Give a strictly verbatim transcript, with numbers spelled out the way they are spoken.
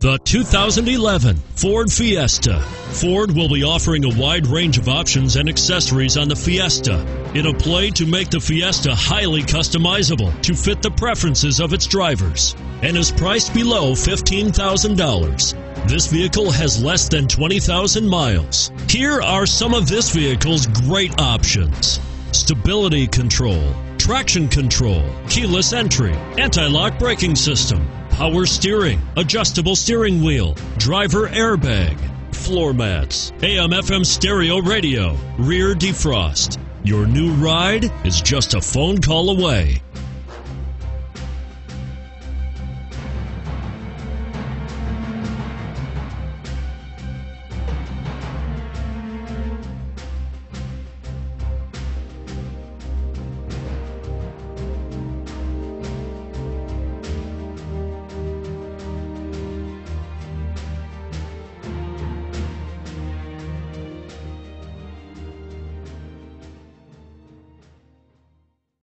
The two thousand eleven Ford Fiesta. Ford will be offering a wide range of options and accessories on the Fiesta in a play to make the Fiesta highly customizable to fit the preferences of its drivers, and is priced below fifteen thousand dollars. This vehicle has less than twenty thousand miles. Here are some of this vehicle's great options: stability control, traction control, keyless entry, anti-lock braking system, power steering, adjustable steering wheel, driver airbag, floor mats, A M F M stereo radio, rear defrost. Your new ride is just a phone call away.